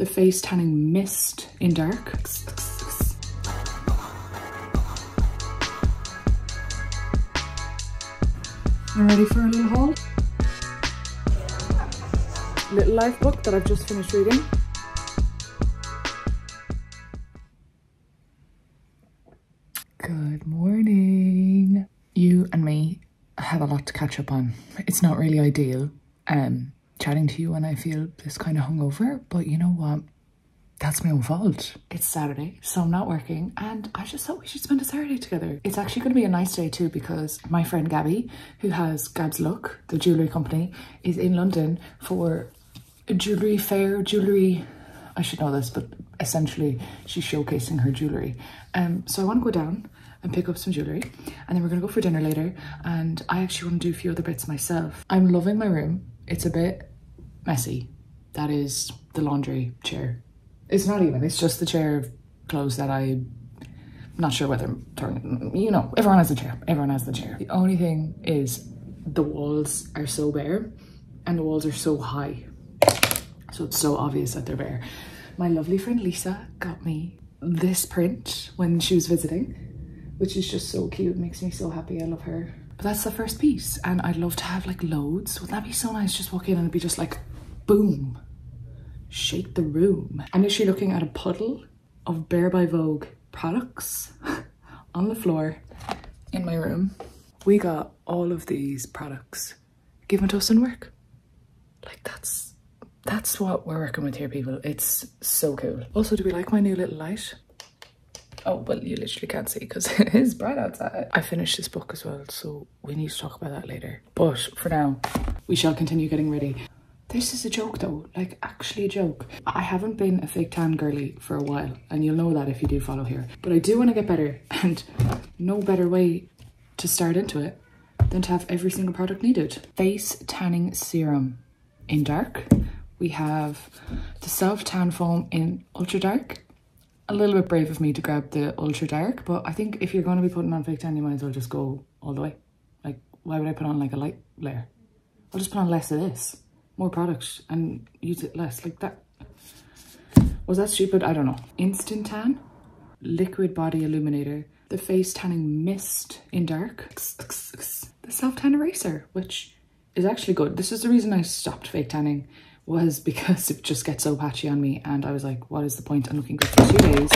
the face tanning mist in dark. I'm ready for a little haul. Little Life book that I've just finished reading. Good morning. You and me have a lot to catch up on. It's not really ideal chatting to you when I feel this kind of hungover, but you know what? That's my own fault. It's Saturday, so I'm not working, and I just thought we should spend a Saturday together. It's actually going to be a nice day too, because my friend Gabby, who has Gab's Luck, the jewellery company, is in London for a jewellery fair, I should know this, but essentially she's showcasing her jewellery. So I want to go down and pick up some jewellery, and then we're going to go for dinner later, and I actually want to do a few other bits myself. I'm loving my room. It's a bit messy. That is the laundry chair. It's not even, it's just the chair of clothes that I'm not sure whether I'm throwing, you know, everyone has a chair, everyone has the chair. The only thing is the walls are so bare and the walls are so high. So it's so obvious that they're bare. My lovely friend Lisa got me this print when she was visiting, which is just so cute, it makes me so happy, I love her. But that's the first piece, and I'd love to have like loads. Wouldn't that be so nice? Just walk in and it'd be just like, boom. Shake the room. I'm literally looking at a puddle of Bare by Vogue products on the floor in my room. We got all of these products given to us in work. Like that's what we're working with here, people. It's so cool. Also, do we like my new little light? Oh, well, you literally can't see because it is bright outside. I finished this book as well, so we need to talk about that later. But for now, we shall continue getting ready. This is a joke though, like actually a joke. I haven't been a fake tan girly for a while, and you'll know that if you do follow here. But I do want to get better, and no better way to start into it than to have every single product needed. Face tanning serum in dark. We have the self tan foam in ultra dark. A little bit brave of me to grab the ultra dark, but I think if you're going to be putting on fake tan, you might as well just go all the way. Like, why would I put on like a light layer? I'll just put on less of this. More product and use it less. Like that, was that stupid? I don't know. Instant tan, liquid body illuminator, the face tanning mist in dark, the self tan eraser, which is actually good. This is the reason I stopped fake tanning, was because it just gets so patchy on me, and I was like, what is the point? I'm looking good for 2 days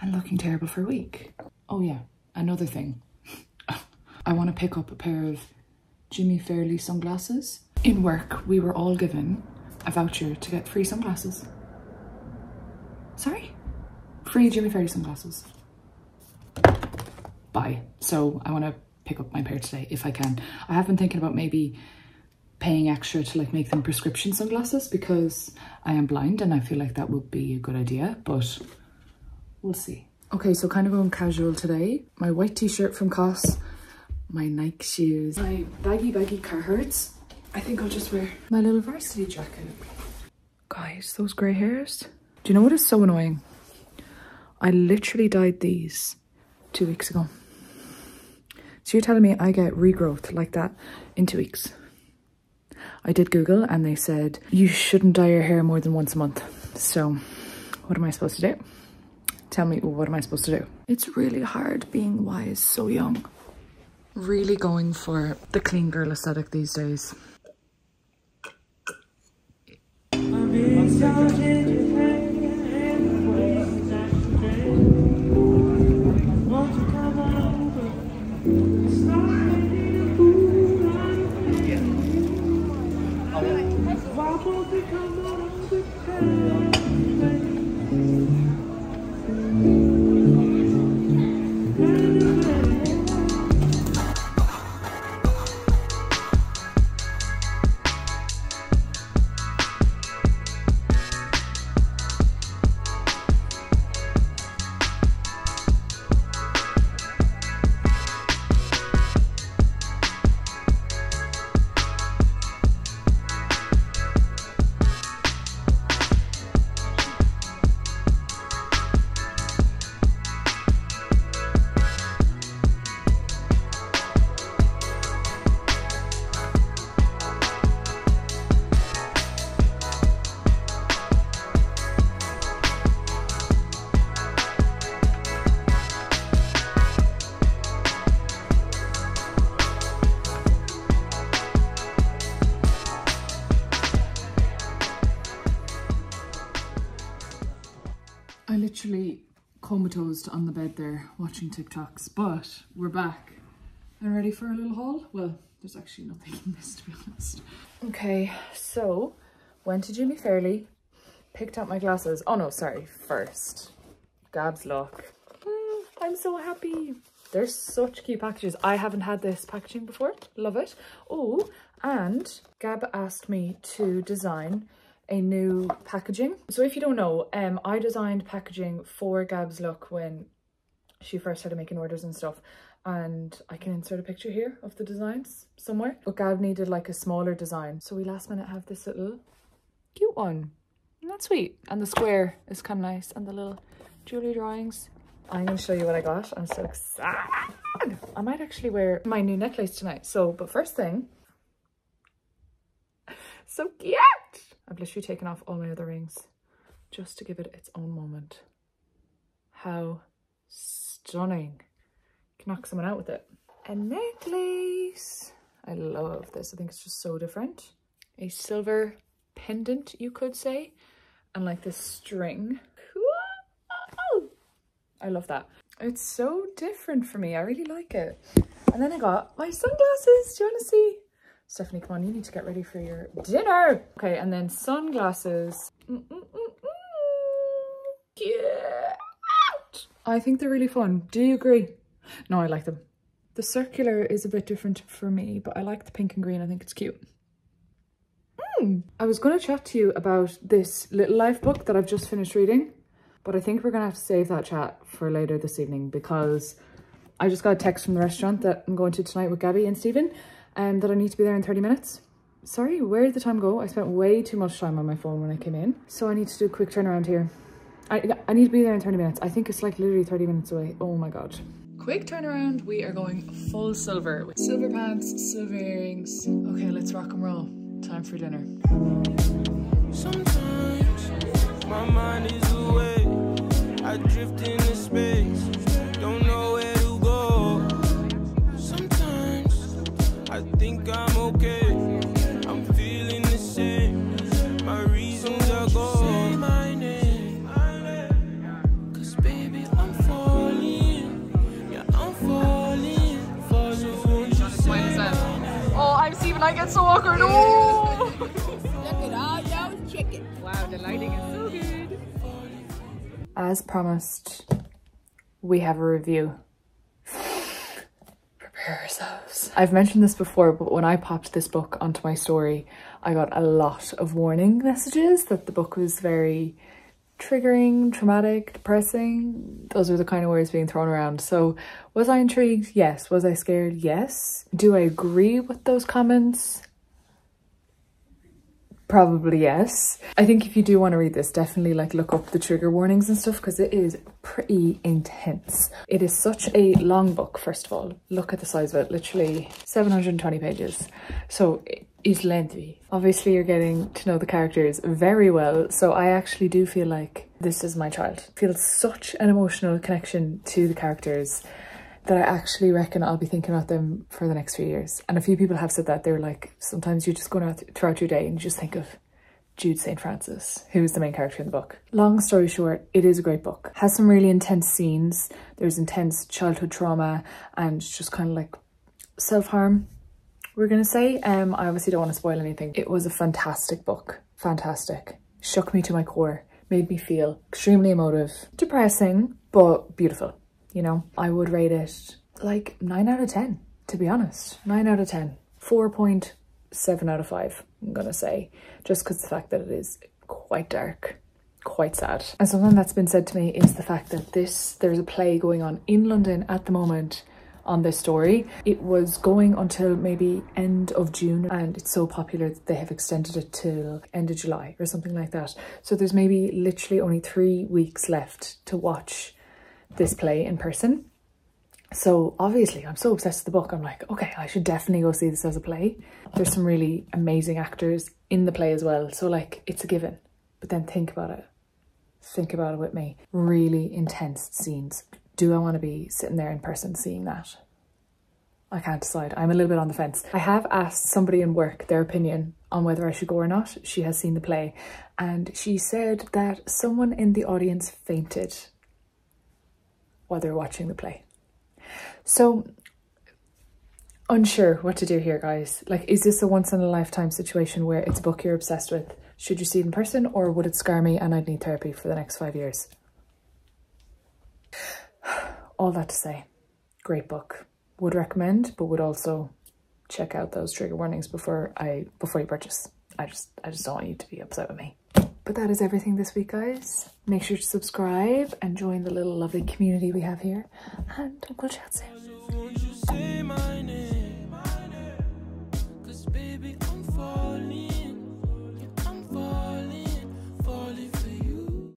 and looking terrible for a week. Oh yeah, another thing. I want to pick up a pair of Jimmy Fairly sunglasses. In work, we were all given a voucher to get free sunglasses. Sorry? Free Jimmy Fairly sunglasses. Bye. So I want to pick up my pair today if I can. I have been thinking about maybe paying extra to like make them prescription sunglasses, because I am blind and I feel like that would be a good idea, but we'll see. Okay, so kind of going casual today. My white t-shirt from COS, my Nike shoes, my baggy Carhartts. I think I'll just wear my little varsity jacket. Guys, those grey hairs. Do you know what is so annoying? I literally dyed these 2 weeks ago. So you're telling me I get regrowth like that in 2 weeks? I did Google and they said you shouldn't dye your hair more than once a month. So what am I supposed to do? Tell me, what am I supposed to do? It's really hard being wise so young. Really going for the clean girl aesthetic these days. I literally comatosed on the bed there watching TikToks, but we're back and ready for a little haul. Well, there's actually nothing in this, to be honest. Okay, so went to Jimmy Fairly, picked out my glasses. Oh no, sorry, first. Gab's Luck. I'm so happy. There's such cute packages. I haven't had this packaging before. Love it. Oh, and Gab asked me to design a new packaging. So if you don't know, I designed packaging for Gab's Luck when she first started making orders and stuff. And I can insert a picture here of the designs somewhere. But Gab needed like a smaller design. So we last minute have this little cute one. And that's sweet. And the square is kind of nice. And the little jewelry drawings. I'm going to show you what I got. I'm so excited. I might actually wear my new necklace tonight. So, but first thing. So cute. I've literally taken off all my other rings just to give it its own moment. How stunning. You can knock someone out with it. A necklace. I love this. I think it's just so different. A silver pendant, you could say. And like this string. I love that. It's so different for me. I really like it. And then I got my sunglasses. Do you want to see? Stephanie, come on. You need to get ready for your dinner. Okay, and then sunglasses. Cute. I think they're really fun. Do you agree? No, I like them. The circular is a bit different for me, but I like the pink and green. I think it's cute. I was going to chat to you about this Little Life book that I've just finished reading. But I think we're going to have to save that chat for later this evening because I just got a text from the restaurant that I'm going to tonight with Gabby and Stephen and that I need to be there in 30 minutes. Sorry, where did the time go? I spent way too much time on my phone when I came in. So I need to do a quick turnaround here. I need to be there in 30 minutes. I think it's like literally 30 minutes away. Oh my God. Quick turnaround. We are going full silver with silver pants, silver earrings. Okay, let's rock and roll. Time for dinner. Sometimes my mind is away. I drift into space, don't know where to go. Sometimes I think I'm okay. I'm feeling the same. My reasons are gone. Say my name, cause baby I'm falling. Yeah, I'm falling. Falling. Oh, I'm Steven, I get so awkward. Oh. Look at all those chickens. Wow, the lighting is so good. As promised, we have a review. Prepare yourselves. I've mentioned this before, but when I popped this book onto my story, I got a lot of warning messages that the book was very triggering, traumatic, depressing. Those are the kind of words being thrown around. So was I intrigued? Yes. Was I scared? Yes. Do I agree with those comments? Probably yes. I think if you do want to read this, definitely like look up the trigger warnings and stuff because it is pretty intense. It is such a long book, first of all. Look at the size of it, literally 720 pages. So it is lengthy. Obviously you're getting to know the characters very well. So I actually do feel like this is my child. I feel such an emotional connection to the characters that I actually reckon I'll be thinking about them for the next few years. And a few people have said that. They were like, sometimes you're just going out throughout your day and you just think of Jude St. Francis, who is the main character in the book. Long story short, it is a great book. Has some really intense scenes. There's intense childhood trauma and just kind of like self-harm, we're going to say. I obviously don't want to spoil anything. It was a fantastic book. Fantastic. Shook me to my core. Made me feel extremely emotive. Depressing, but beautiful. You know, I would rate it like 9 out of 10, to be honest. 9 out of 10. 4.7 out of 5, I'm going to say. Just because the fact that it is quite dark, quite sad. And something that's been said to me is the fact that there's a play going on in London at the moment on this story. It was going until maybe end of June and it's so popular that they have extended it till end of July or something like that. So there's maybe literally only 3 weeks left to watch this play in person. So obviously I'm so obsessed with the book. I'm like, okay, I should definitely go see this as a play. There's some really amazing actors in the play as well. So like, it's a given. But then think about it. Think about it with me. Really intense scenes. Do I want to be sitting there in person seeing that? I can't decide. I'm a little bit on the fence. I have asked somebody in work their opinion on whether I should go or not. She has seen the play and she said that someone in the audience fainted while they were watching the play. So unsure what to do here, guys. Like, is this a once in a lifetime situation where it's a book you're obsessed with? Should you see it in person, or would it scar me and I'd need therapy for the next 5 years? All that to say, great book. Would recommend, but would also check out those trigger warnings before you purchase. I just don't want you to be upset with me. But that is everything this week, guys. Make sure to subscribe and join the little lovely community we have here, and we'll chat soon.